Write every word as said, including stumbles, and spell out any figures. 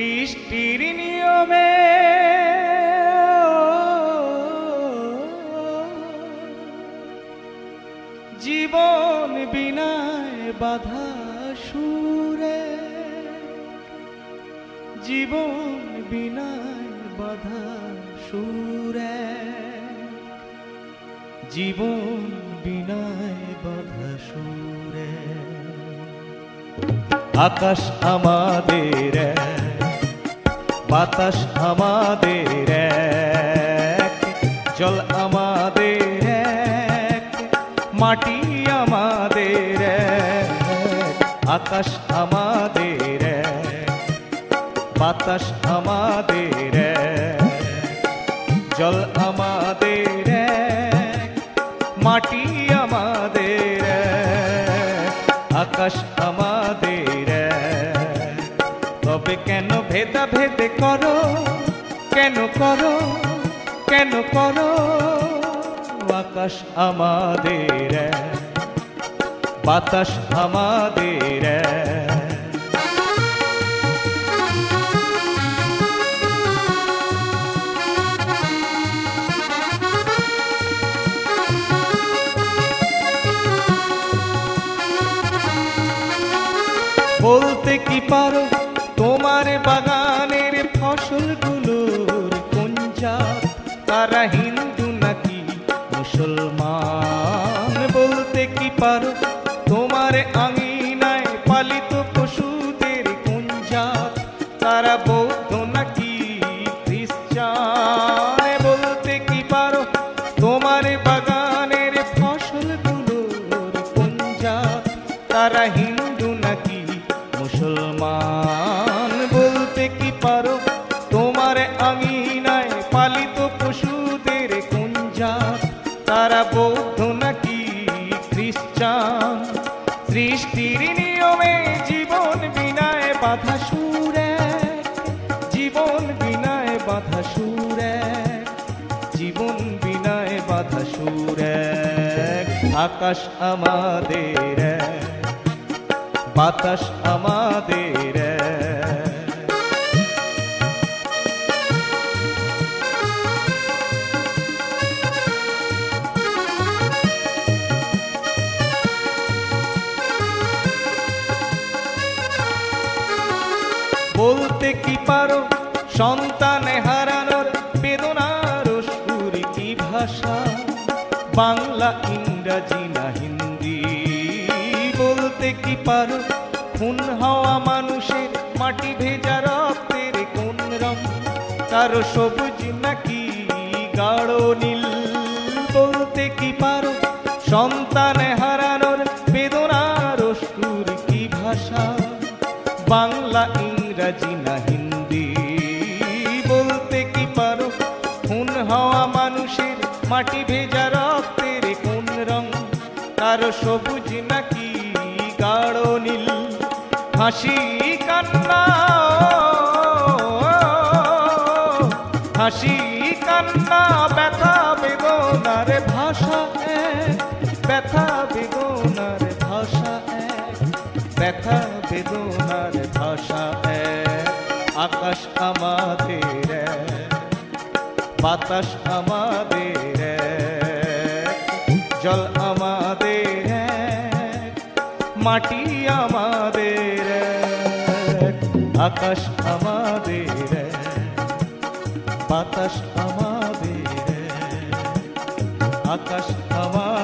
সৃষ্টির নিয়মে জীবন বিনায় বাধা সুরে, জীবন বিনায় বাধা সুরে, জীবন বিনায় বাধা সুরে। আকাশ আমাদের, বাতাস আমাদের এক, জল আমাদের এক, মাটি আমাদের এক। আকাশ আমাদের এক, বাতাস আমাদের এক, জল আমাদের এক, মাটি আমাদের এক, আকাশ আমাদের এক। তবে কেন ভেদা ভেদ করো, কেন করো, কেন করো? আকাশ আমাদের, বাতাস আমাদের। বলতে কি পারো তোমার বাগানের ফসলগুলোর কোন জাত? তারা হিন্দু নাকি মুসলমান? বলতে কি পারো তোমার আঙিনায় পালিত পশুদের কোন জাত? তারা বৌদ্ধ নাকি খ্রিস্টান? বলতে কি পারো তোমার বাগানের ফসলগুলোর কোন জাত? তারা হিন্দু নাকি মুসলমান? পারো তোমার আঙিনায় পালিত পশুদের কোন জাত? তারা বৌদ্ধ নাকি খ্রিস্টান? সৃষ্টির নিয়মে জীবন বিনায় বাধা সুর এক, জীবন বিনায় বাধা সুর এক, জীবন বিনায় বাধা সুর এক। আকাশ আমাদের, বাতাস আমাদের। বলতে কি পারো সন্তান হারানোর বেদনার সুর কি ভাষা? বাংলা, ইংরাজি না হিন্দি? বলতে কি পারো খুন হওয়া মানুষের মাটি ভেজা রক্তের কোন রং? কারো সবুজ নাকি গাঢ় নীল? বলতে কি পারো সন্তান হারানোর বেদনার সুর কি ভাষা? বাংলা, ইংরাজি না হিন্দি? বলতে কি পারো খুন হওয়া মানুষের মাটি ভেজা রক্তের কোন রং? কারো সবুজ নাকি গাঢ় নীল? হাসি কান্না, হাসি কান্না, ব্যথা বেদনার ভাষা এক, ব্যথা বেদনার ভাষা এক, ব্যথা বেদনার ভাষা এক। আকাশ আমাদের, বাতাস আমাদের, জল আমাদের, মাটি আমাদের। আকাশ আমাদের, বাতাস আমাদের, আকাশ আমাদের।